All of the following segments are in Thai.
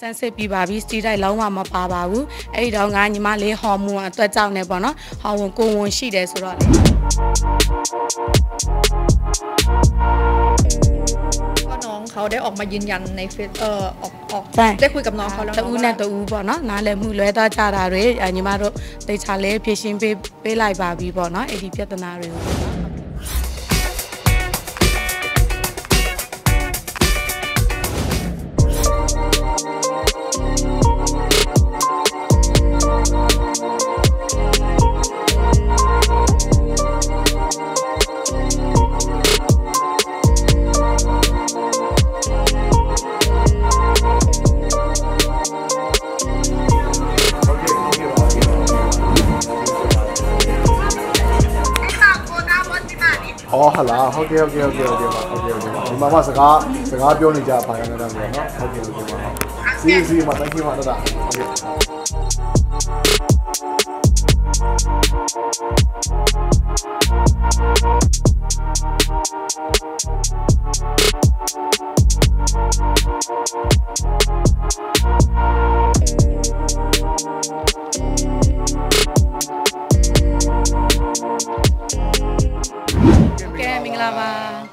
เซนเซปีบาบีสตีได้แล้วมาปาบาวูไอเรางานยิ่งมาเลยฮอร์โมนตัวเจ้าเนี่ยปะเนาะฮอร์โมนโกงชีได้สุดเลยก็น้องเขาได้ออกมายืนยันในเฟซออกได้คุยกับน้องเขาแล้วแต่อูเนี่ยตัวอูปะเนาะน้าเลยมือเลยตาจาราเรย์ยิ่งมาเราแต่ชาเล่เพียชิมไปไล่บาบีปะเนาะไอดีเพียตนาเรย์อ๋อฮัลโหลโอเคมาว่าสกาเบียวนี่จะไปกันแล้วเนาะโอเคมาซีมาตั้งที่มาตั้ง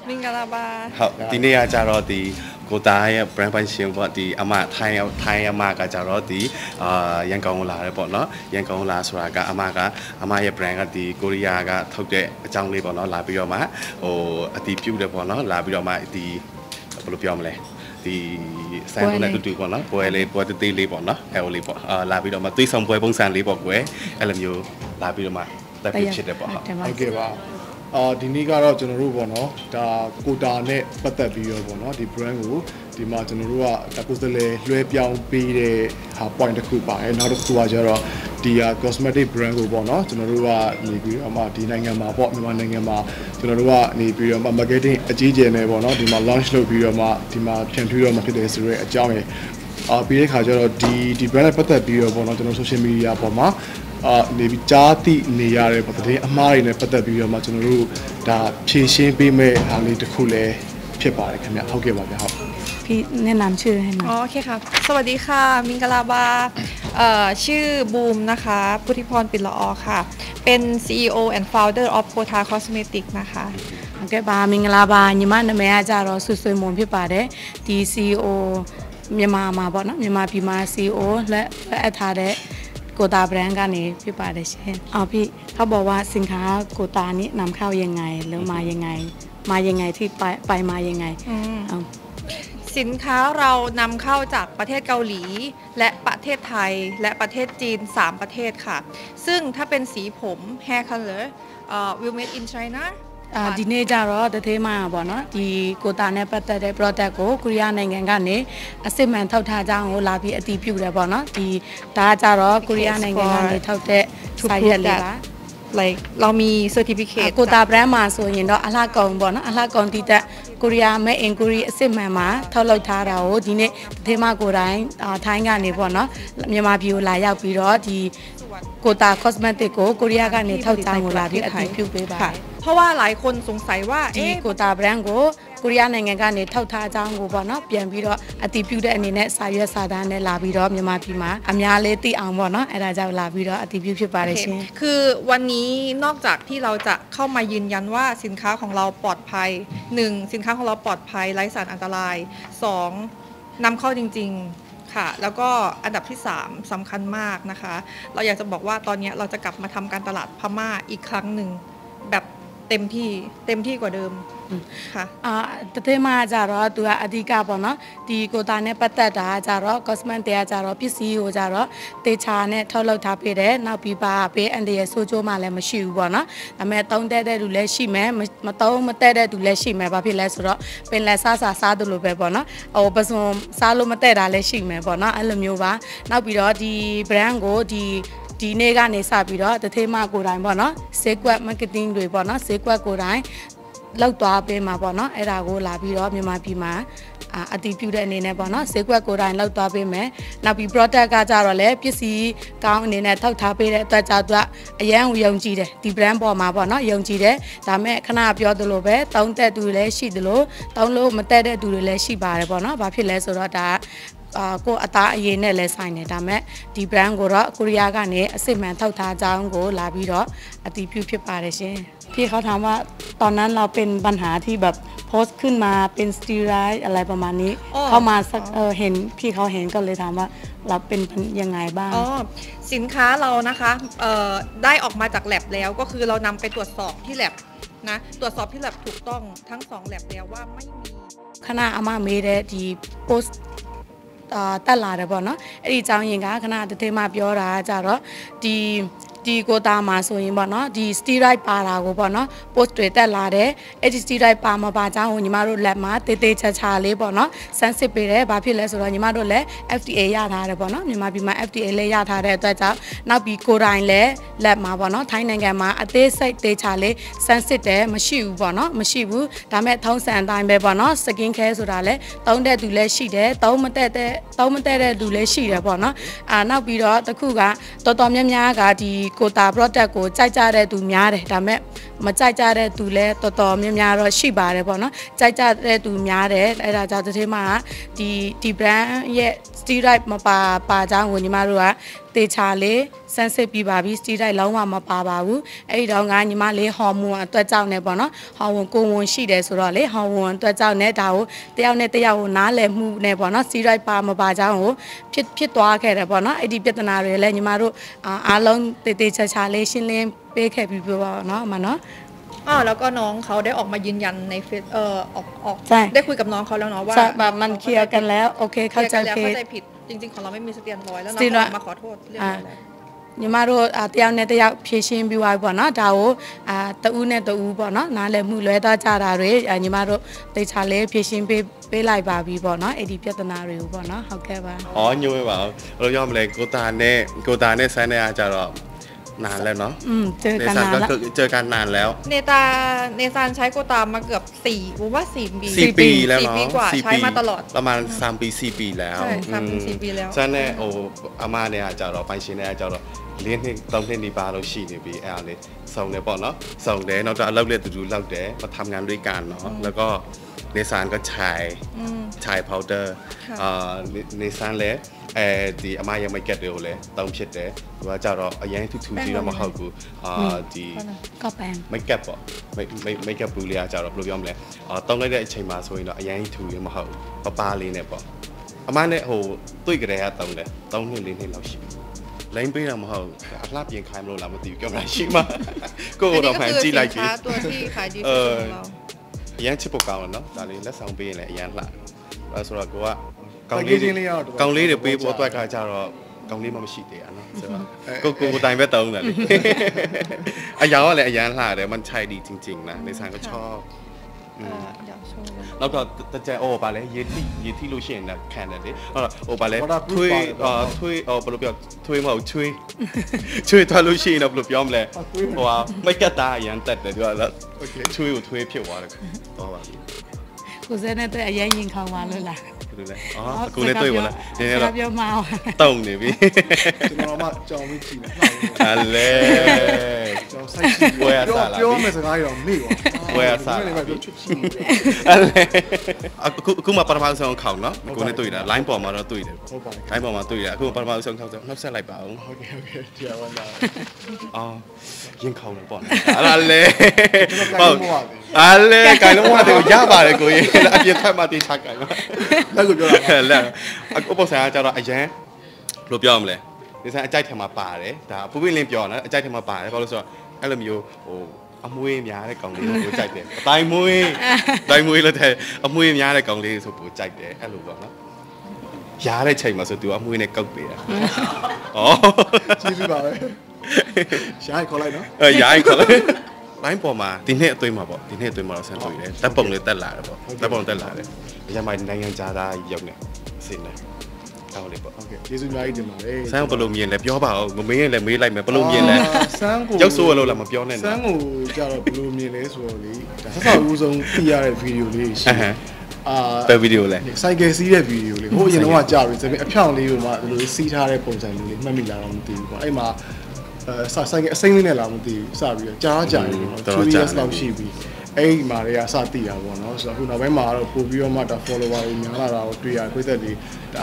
มิงกะลาบาครับทีนี้อาจารย์รอตีโกตาเนี่ยแปลงไปเชียงว่าตีอามาไทยอามากับอาจารย์รอตียังกองลาเลยปะเนาะยังกองลาสุรากะอามาเนี่ยแปลงกับตีโคริยากับเท่าเกะจังเลยปะเนาะลาไปยอมมาโอ้ตีพิวเลยปะเนาะลาไปยอมมาตีปลุกยอมเลยตีแซงคนนั้นตุ่ยปะเนาะป่วยเลยป่วยตีเลยปะเนาะเอลเลยปะลาไปยอมมาตีสองป่วยปงซานเลยปะเว้ยเอลอยู่ลาไปยอมมาได้พิชิตเลยปะโอเคปะทีนี้ก็เราจะรู้ว่าเนาะถ้ากูตาเนี่ยปัตตพีอยู่ว่าเนาะที่แบรนด์กูที่มาจะรู้ว่าถ้ากูจะเลยเลือกยาวปีเดียหา point กูไปน่ารักตัวจะรอที่ cosmetic brand กูว่าเนาะจะรู้ว่านี่พี่อามาที่ไหนกันมาพอไม่มาไหนกันมาจะรู้ว่านี่พี่อามา marketing อาชีพเนี่ยว่าเนาะที่มา launch แล้วพี่อามาที่มาเทรนด์พี่อามาที่เดือดสุดเลยอาจารย์เนี่ยพี่ได้ข่าวจะรอที่แบรนด์ปัตตพีอยู่ว่าเนาะจะรู้โซเชียลมีเดียพอมาในวิจารติในยาเรปฏิอามาในปฏิบิยามาจนรู้ดาเชี่ยเชี่ยปีเมฆอะไรตะคุเลยเพียบอะไรกันเนี่ยเขาเกี่ยวอะไรครับพี่แนะนำชื่อให้หน่อยอ๋อโอเคครับสวัสดีค่ะมิงกะลาบาชื่อบูมนะคะพุทธิพรปิ่นละออค่ะเป็น CEO and Founder of Kota Cosmetics นะคะโอเคบามิงกะลาบายิมันเมียจารอสุดสวยมนพี่ป่าเด้ที่ CEO เมียมาบ่เนาะเมียมาพี่มา CEO และอาทาเด้โกตาแบรนด์กันนี่พี่ป่าได้เช่นอ๋อพี่เขาบอกว่าสินค้าโกตานี้นำเข้ายังไงแล้วมายังไงที่ไปมายังไงสินค้าเรานำเข้าจากประเทศเกาหลีและประเทศไทยและประเทศจีน3ประเทศค่ะซึ่งถ้าเป็นสีผม hair color will made in Chinaดีเนจารอเดเทมาบ่เนาะที่โกตาเนี่ยปัตตาได้โปรเจกต์ของคุริยาในงานกันนี่อาศัยมันเท่าท่าจังโอลาบีอติพิวเลยบ่เนาะที่ตาจารอคุริยาในงานนี่เท่าแต่ใส่เลยละlike เรามี certificate โกตาแบรนด์มาส่วนใหญ่เราอาลากองบ่เนาะอาลากองที่แต่คุริยาไม่เองคุริอาศัยมันมาเท่าเราท่าเราดีเนเทมาโกร้ายท้ายงานนี่บ่เนาะมีมาพิวหลายอย่างพิรอที่โกตาคอสเมติกของคุริยากันนี่เท่าจังโอลาบีอติพิวไปบ่เพราะว่าหลายคนสงสัยว่าที่โกตาแบรนด์กูคุริยาในงานเนี่ยเท่าท่าจังกูบ่เนาะเปลี่ยนพี่รออติพิวได้ในเนี่ยสายสาดานเนี่ยลาพี่รอมีมาพี่มาอเมียเลติเอาบ่เนาะไอเราจะลาพี่รออติพิวพี่ป่าได้ใช่คือวันนี้นอกจากที่เราจะเข้ามายืนยันว่าสินค้าของเราปลอดภัย 1. สินค้าของเราปลอดภัยไร้สารอันตราย 2. นำเข้าจริงๆค่ะแล้วก็อันดับที่3สำคัญมากนะคะเราอยากจะบอกว่าตอนนี้เราจะกลับมาทำการตลาดพม่าอีกครั้งหนึ่งแบบเต็มที่กว่าเดิมค่ะแต่ที่มาจารอตัวอดีกาปะเนาะที่โกตาเนี่ยปัตตาจารอคอสเมนเตียจารอพิซีโอจารอเตชาเนี่ยเท่าเราทาไปได้นับปีบาไปอันเดียโซโจมาเลยมาชิวปะเนาะแต่แม่ต้องได้ดูแลชิมแม่มาต้องมาได้ดูแลชิมแม่บาพี่เลสระเป็นเลสซาดูลูกแบบปะเนาะเอาผสมซาลูมาได้เลยชิมแม่ปะเนาะอันเลี้ยวว่านับปีรอที่แบรนด์โกที่ดีเนกันในสาบีรอแต่ที่มาโกร้ายบ่เนาะเสกว่ามาร์เก็ตติ้งด้วยบ่เนาะเสกว่าโกร้ายเล่าตัวไปมาบ่เนาะไอเราโกลาบีรอมีมาพี่มาอติพิวได้ในเนี่ยบ่เนาะเสกว่าโกร้ายเล่าตัวไปแม่นับปีโปรเจกต์ก็จะรอเลยพิซีกางในเนี่ยเท่าท้าไปเลยตัวจัตุรัสยังยงจีเดตีแบรนด์บ่มาบ่เนาะยงจีเดแต่แม่ขนาดพี่เอาตัวลูกไปต้องแต่ดูแลชีดลูกต้องลูกมาแต่ได้ดูแลชีบาร์เลยบ่เนาะบาพี่เลสโรดา ก็อัตราเย็นเนี่ยเลสายเนี่ยทำให้ดีแบรนด์ก็รักคุริยากันเนี่ยสิ่งแม้เท่าท่าจ้างก็ลาบีรักอธิพิวพิพาเรชพี่เขาถามว่าตอนนั้นเราเป็นปัญหาที่แบบโพสต์ขึ้นมาเป็นสตีรอยด์อะไรประมาณนี้เข้ามาเห็นพี่เขาเห็นก็เลยถามว่าเราเป็นยังไงบ้างสินค้าเรานะคะได้ออกมาจากแลบแล้วก็คือเรานำไปตรวจสอบที่แลบนะตรวจสอบที่แลบถูกต้องทั้งสองแลบแล้วว่าไม่มีคณะอามาเมเดดีโพสตลาดบ่เนาะไอ้เจ้ายิงก็คณะเตมาပြောတာကြတော့ဒီကိုသားမှာဆိုရင်ပေါ့နော်ဒီ steroid ပါတာကိုပေါ့နော် post တွေတက်လာတယ်အဲ့ဒီ steroid ပါမှာပါကြောင်းညီမတို့လက်မှာတေးသေးချာချာလေးပေါ့နော် sensitive ပေးတယ်ဘာဖြစ်လဲဆိုတော့ညီမတို့လည်း FDA ရထားတယ်ပေါ့နော်မြန်မာပြည်မှာ FDA လည်းရထားတဲ့အတွက်ကြောင့်နောက်ပြီးကိုတိုင်းလည်းလက်မှာပေါ့နော်ထိုင်းနိုင်ငံမှာအသေးစိတ်တေးချာလေး sensitive တယ်မရှိဘူးပေါ့နော်မရှိဘူးဒါမဲ့ထုံးစံအတိုင်းပဲပေါ့နော် skin care ဆိုတာလည်းတုံးတဲ့သူလည်းရှိတယ်တုံးမတက်တဲ့သူလည်းရှိတယ်ပေါ့နော်အာနောက်ပြီးတော့တစ်ခုကတော်တော်များများကဒီကိုตาโปรดักต์ကိုကြိုက်ကြတဲ့သူများတယ်ဒါမဲ့မကြိုက်ကြတဲ့သူလည်းတော်တော်များများတော့ရှိပါတယ်ပေါ့နော်ကြိုက်ကြတဲ့သူများတယ်အဲ့ဒါကြောင့်ဒီမှာဒီ brand ရဲ့ steroid မပါကြောင်းကိုညီမတို့ကတေချာလေးစမ်းစစ်ပြီးပါပြီ steroid လုံးဝမပါပါဘူးအဲ့ဒီတော့ငါညီမလေးဟော်မွန်အတွက်ကြောင့်ねပေါ့နော်ဟော်မွန်ကိုဝန်ရှိတယ်ဆိုတော့လေဟော်မွန်အတွက်ကြောင့်ねဒါကိုတယောက်နဲ့တယောက်ကိုနားလည်မှုねပေါ့နော် steroid ပါမပါကြောင်းကိုဖြစ်သွားခဲ့တယ်ပေါ့နော်အဲ့ဒီပြဿနာတွေလည်းညီမတို့အားလုံးတေချာချာလေးရှင်းလင်းပေးခဲ့ပြီးပါเนาะมาเนาะแล้วก็น้องเขาได้ออกมายืนยันในเฟซออกได้คุยกับน้องเขาแล้วเนาะว่าแบบมันเคลียร์กันแล้วโอเคเข้าใจผิดจริงๆของเราไม่มีสเตียรอยด์แล้วน้องมาขอโทษเรื่องอะไรညီမတို့အတယောက်နဲ့တယောက်ဖြည့်ရှင်းပြီးသွားပေါ့နော်ဒါကိုတူးနဲ့တူးပေါ့နော်နားလည်မှုလွဲသွားကြတာတွေညီမတို့တေချာလေးဖြည့်ရှင်းပေးလိုက်ပါပြီပေါ့နော်အဲ့ဒီပြဿနာတွေကိုပေါ့နော်ဟုတ်ကဲ့ပါอ๋อညိုးပါเรายอมเลยโกตาเนี่ยไซน์เนี่ยจะတော့นานแล้วเนาะเจอกันนานแล้วเนซาใช้โกตามาเกือบ4ผมว่า4 ปีแล้วเนาะ4 ปีใช้มาตลอดประมาณ3 ปี4 ปีแล้วใช่3 ปี4 ปีแล้วใช่แน่โอ้อาม่าเนี่ยจะเราไปชินเนี่ยจะเราเลี้ยงต้องเล่นดีบาร์เราฉีดในปีแอลเลยส่งเนี่ยป่ะเนาะส่งเดี๋ยวเราจะเล่าเรื่องตัวดูเล่าเดี๋ยวมาทำงานด้วยกันเนาะแล้วก็เนซานก็ใช้พาวเดอร์เนซานเลยดีอาม่ายังไม่แก่เร็วเลยต้องเช็ดเลยว่าจะเราอย่างทุกทุกที่เรามาเข้ากูดีก็แปลงไม่แก่ปะไม่แก่ปุริยาจะเราปลุกยอมเลยต้องได้ใช้มาส่วนเนาะอย่างทุกที่มาเข้าป้าเลยเนี่ยปะอาม่าเนี่ยโหตุ้ยกระเดะต้องเลยต้องให้เล่นให้เราฉีดเล่นไปเรามาเข้าอัดลาบยังขายมาเรามาติวเกี่ยวกับฉีดมาก็เราแผนจีไรกี่ตัวที่ขายดีของเรายังชิปเก่าเนาะตอนนี้แล้วสองปีแหละยังละเราสรุปว่าเกาหลีเดี๋ยวปีปัวตัวกาจาเราเกาหลีมันไม่ฉีดเดียนะใช่ป่ะก็กูตายไม่เติมเลยไอ้ยาวอะไรไอ้ยานหล่ะเดี๋ยวมันใช่ดีจริงๆนะในสารก็ชอบแล้วก็แต่ใจโอปาเลยเยที่ลูเชียนนะแค่นั้นดิโอปาเลยช่วยปลุกยอมช่วยมาช่วยทาลูเชียนนะปลุกยอมเลยเพราะว่าไม่แก่ตาอย่างแต่ด้วยแล้วช่วยเพียวว่าเลยตัวว่ากูเส้นตัวไอ้ยานยิงเข้ามาเลยล่ะอ๋อกูเล่นตัวอยู่แล้วเนี่ยเราต้องเนี่ยพี่จะมาว่าจอไม่จริงอะไรจอใส่ชีวิตโยมไม่สบายหรอไม่หรอเวลาสายอะไรกูมาประมาณสองเขาเนาะกูเล่นตัวอยู่แล้วไลน์ปอมาเราตัวอยู่แล้วไลน์ปอมาตัวอยู่แล้วกูมาประมาณสองเขาจะนับเส้นไหลเปล่าโอเคเดี๋ยววันนี้อ๋อยิงเขาหนึ่งปอนด์อะไรอะไรไก่ล้มว่าเดี๋ยวยากไปเลยกูแล้วอาจจะทำมาตีชักไก่มาแล้วกูจะแล้วอุปสรรคจะเราไอ้แย่รบยอมเลยดิฉันใจเทมาป่าเลยแต่ผู้วิ่งเลี้ยงยอนะใจเทมาป่าแล้วก็รู้สึกว่าไอ้เราอยู่โอ้อมวยมีอะไรกองดีสุดใจเด็ดตายมวยแล้วแต่อมวยมีอะไรกองดีสุดใจเด็ดไอ้รู้ก่อนนะยาได้ใช้มาสุดตัวอมวยในกองเปียอ๋อชี้ไปเลยใช่เขาเลยเนาะใช่เขาเลยไล่ปอมาทีนี้ตัวมาปอทีนี้ตัวมาเราเส้นตัวเลยแต่ปองเลยแต่หลาเลยปอแต่ปองแต่หลาเลยยังไม่ในยังจาได้ยกเนี่ยสิ้นเลยเอาเลยปอที่สุดเลยเดี๋ยวมาเลยสร้างปลอมเย็นเลยย่อเปล่าก็ไม่เลยไม่ไรเหมือนปลอมเย็นเลยสร้างกูย่อซัวเราแหละมาย่อเนี่ยสร้างกูจะเราปลอมเย็นเลยซัวเลยถ้าเราดูทรงที่อะไรวิดีโอเลยแต่วิดีโอเลยใส่เกซี่ได้วิดีโอเลยโอ้ยยังว่าจะเราจะเป็นแอปช่องเลยมาดูซีท่าได้ปงใจเลยไม่มีหลาเราตีก่อนไอ้มาဆိုင်ကအစိမ်းလေးနဲ့လာမသိဘူးစပြီးတော့ကြားနေတယ်တော့2 years လောက်ရှိပြီအဲ့ဒီမှာတွေကစသိတာပေါ့နော်ဆိုတော့အခုနောက်ပိုင်းမှာတော့ပို့ပြီးတော့မှဒါ follower တွေများလာတာကိုတွေ့ရခွေးသက်တွေ คร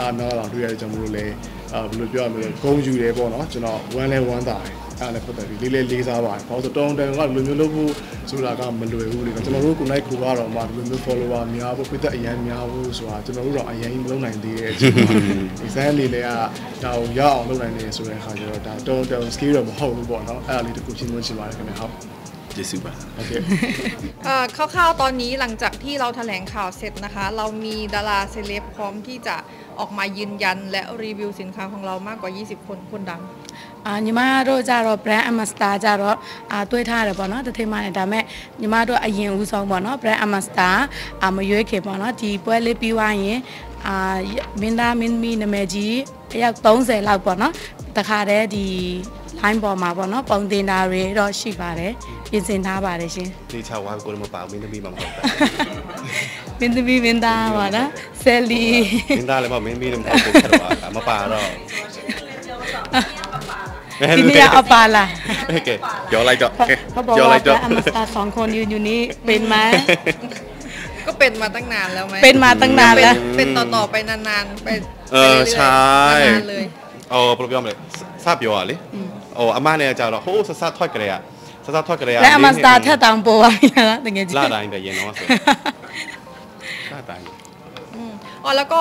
่าวๆตอนนี้หลังจากที่เราแถลงข่าวเสร็จนะคะเรามีดาราเซเลบพร้อมที่จะออกมายืนยันและรีวิวสินค้าของเรามากกว่า20คนคนดังยมาโรจารอแปรอมัสตาจารอตัวท่าหรือเปล่าเนาะแต่เทมาเนี่ยแต่แม่ยมาโรอายิงอุสองบ่เนาะแปรอมัสตามาอยู่เขบ่เนาะที่เปิดเลปีวายเนี่ยมินดามินมีนเมจีอยากต้องเสร็จแล้วบ่เนาะแต่ขาได้ดีไลน์บอมาบ่เนาะปองเดนาเรรอชิบาเรยินเซนท้าบาเรชิดีชาววันกูมาเปล่ามินดามีบางคนมินดามีมินดาบ่เนาะเซลีมินดาเลยบ่มินมีน้ำตาตกฉลาดมาป่าเราทีนี้เอาปลาล่ะโอเคเดี๋ยวอะไรจ๊ะเขาบอกว่าอมตะสองคนยืนอยู่นี้เป็นไหมก็เป็นมาตั้งนานแล้วไหมเป็นมาตั้งนานแล้วเป็นต่อๆไปนานๆไปใช่เลยเอาโปรยอมเลยทราบอยู่อ่ะลิโอ้อาม่าเนี่ยจะเราโอ้ซาซาทอดกระเดียซาซาทอดกระเดียและอมตะถ้าต่างโปรยนะแต่เงี้ยล่าได้แต่เย็นน้อยสุดล่าได้อ๋อแล้วก็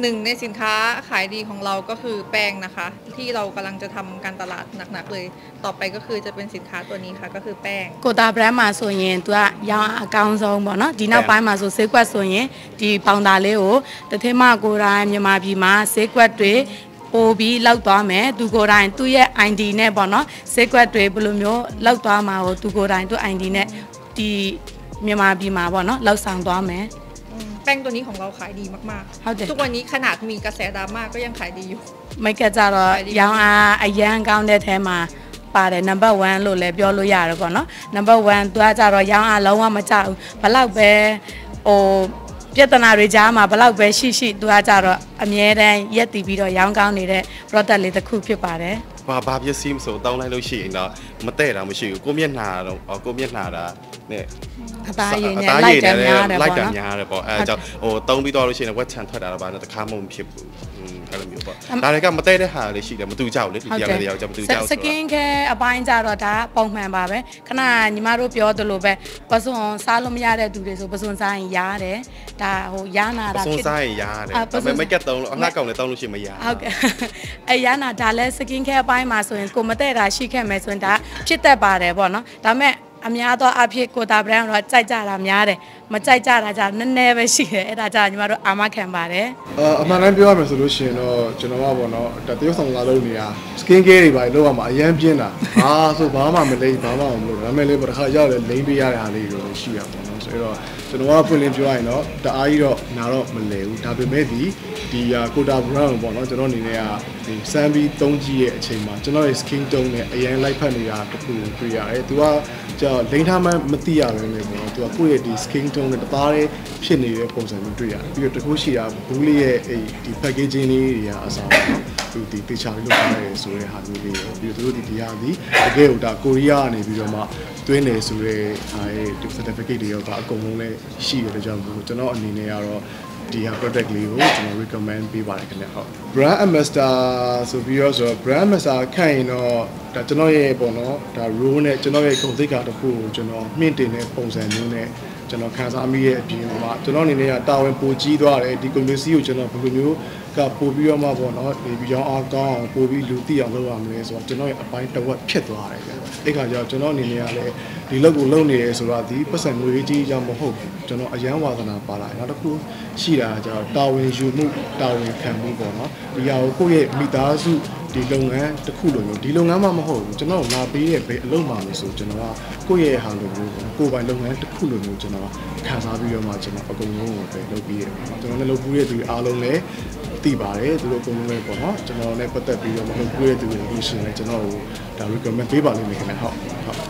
หนึ่งในสินค้าขายดีของเราก็คือแป้งนะคะที่เรากำลังจะทำการตลาดหนักๆเลยต่อไปก็คือจะเป็นสินค้าตัวนี้ค่ะก็คือแป้งโกตาแปรมาส่วนใหญ่ตัวยาวอากาศซองบ่เนาะดีน่าไปมาส่วนเซกวัดส่วนใหญ่ที่ปองดาเลโอแต่เทมาโกรายมีมาพีมาเซกวัดด้วยโอบีเล่าตัวแม่ตุโกรายตุยไอดีเนี่ยบ่เนาะเซกวัดด้วยบลูมิโอเล่าตัวมาโอตุโกรายตุไอดีเนี่ยที่มีมาพีมาบ่เนาะเล่าสั่งตัวแม่แป้งตัวนี้ของเราขายดีมากๆทุกวันนี้ขนาดมีกระแสดราม่าก็ยังขายดีอยู่ไม่แกจะรอยาวอายังก้าวได้แท้มาป่าแต่ number one โหลดเลยย่อโหลดยาแล้วก่อนเนาะ number one ตัวจะรอยาวแล้วว่ามาจะพลักเบโอเจตนาเรียามาพลักเบชิตัวจะรออเมริกันยัดตีบีรอยาวก้าวนี่แหละเพราะแต่เลยตะคุบเพียบป่าเด้ว่าบาปยาซีมโสต้องไล่เราฉีดเนาะมาเตะเราไม่ฉีดก็เมียนหาเราก็เมียนหาละเนี่ยตาเย็นเนี่ยไล่จับยาเลยบอกจะโอ้ต้องมีตัวเราฉีดนะว่าฉันทอดอาราบานะแต่ข้ามมันเพียบอะไรอยู่ปะตาเลยก็มาเตะได้หาเลยฉีดแต่มาตูเจ้าเลยอย่างเดียวจะมาตูเจ้าสกินแค่อาบายจารอดาปองแหวนบาเว้ขนาดยิ่งมารูปยอดตัวรูปแบบผสมซาลมยาได้ดูเลยส่วนผสมใส่ยาเลยแต่โหยาหนาผสมใส่ยาเลยแต่ไม่แก่ต้องหน้าเก่าเลยต้องรู้ฉีดมายาไอยาหนาตาเลยสกินแค่ไปมาส่วนกูไม่ได้ราชีแค่ไม่ส่วนตาชิดแต่บาดเลยบ่เนาะแต่แม่อเมียตัวอาพี่กูตาแบรนด์เราใจจ้าเราเมียเลยมาใจจ้าเราจะนั่นแน่ไปสิเออเราจะอยู่มาเราอามาแข่งบาดเลยอามานั่นพี่ว่ามันสุดชิโน่จนว่าบ่เนาะแต่ที่ส่งเราเรื่องนี้อะสกินเกอร์ไปเราว่ามาเยี่ยมพี่นะสุดบ้ามาไม่เลยบ้ามาผมรู้แล้วไม่เลยประคับยาวเลยเลยพี่ยาเลยฮารีรู้สิอะบ่เนาะสุดว่าจนว่าพูดเรื่องพี่ว่าเนาะแต่อายุเราหน้าเราไม่เลยถ้าเป็นไม่ดีดีอะกูตาแบรนด์บ่เนาะจนว่านี่เนี่ยแซมบี้ตงจีเอเฉยมาจนว่าสกินตงเนี่ยยังไล่พันยาตะปูพี่อะไอตัวจะเลี้ยงท่ามันไม่ตีอะไรเลยผมตัวผู้ใหญ่ดีสกินตรงเนี่ยตาเลยเช่นนี้เลยผมใส่ไม่ดีอ่ะพี่ตัวผู้เชี่ยวบุรีไอ้ที่แพ็กเกจนี่เนี่ยอาสาดูดีที่ชาวโลกได้สวยหาดูดีพี่ตัวที่ดีอ่ะดีเกี่ยวกับเกาหลีเนี่ยพี่เรามาตัวเนี่ยสวยไอ้ที่เซอร์ติฟิเคตเดียวกับกลุ่มเนี่ยชี้เลยจ้ะผมจะน้องอันนี้เนี่ยเราดีฮะ product เลยผมจะมา recommend พี่ว่าอะไรกันเนี่ยครับ brand ambassador สุดยอดสุด brand ambassador ใครเนาะแต่จะน้อยปนเนาะแต่รู้เนี่ยจะน้อยคงที่การตะปูจะน้องมีดีเนี่ยปงแสนนู้นเนี่ยจะน้องการสามีเนี่ยดีมากจะน้องนี่เนี่ยตาวันปูจีด้วยเลยดีกว่ามิวสิวจะน้องเป็นมิวกับปูพี่มาปนเนาะพี่ย้อนอ้อก้องปูพี่ลูตี้อย่างเราทำเลยส่วนจะน้อยไปแต่ว่าเพี้ยตัวอะไรกันไอ้ข้าจะจะน้องนี่เนี่ยเลยดีเลิกกูเลิกเนี่ยสุดท้ายที่ประสานมือจีจะมาหกจะน้องอาจารย์ว่ากันนะปลาไหลนะตะปูชีละจะตาวันยูมุตาวันแคมบูปนเนาะยาวกูเนี่ยมีตาสุดีลงนะตะคู่หลงดีลงนะมามาโหจนเรามาปีเนี่ยไปลงมาเลยสุดจนว่ากูเย่หาหลงกูไปลงนะตะคู่หลงจนว่าขาซาพี่เรามาจนว่าอากงงไปลงปีเนี่ยจนเราเนี่ยลงปีเนี่ยตัวอารมณ์เลยตีบาร์เลยตัวอากงงเลยก่อนเนาะจนเราเนี่ยพัฒนาพี่เรามาลงปีเนี่ยตัวอิสุเนี่ยจนเราดาวิกามันตีบาร์เลยเนี่ยนะครับ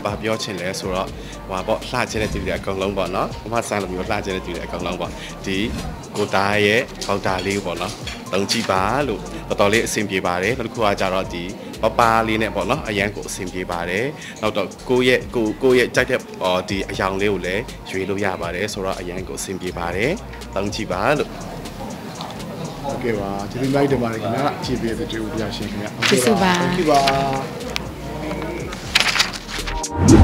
บาร์บี้เอาเช่นเลยสุดละว่าบ่ลาเจนจิเลียกองลงบ่เนาะมาสร้างลงบ่ลาเจนจิเลียกองลงบ่ที่กูตายเย่เขาตายเลยบ่เนาะตั้งจีบาร์ลูกตอนนี้ซิมจีบาร์เลยนั่นคืออาจารย์ดีป้าปาลีเนี่ยบอกเนาะอายังกูซิมจีบาร์เลยเราต่อกูเย่ใจเด็ดดีอายังเลี้ยวเลยช่วยลูกยาบาร์เลยสุดละอายังกูซิมจีบาร์เลยตั้งจีบาร์ลูก โอเคว่าจะเป็นไงเดี๋ยวมาเลยนะชีวิตจะอยู่ยากเช่นกันโอเคว่า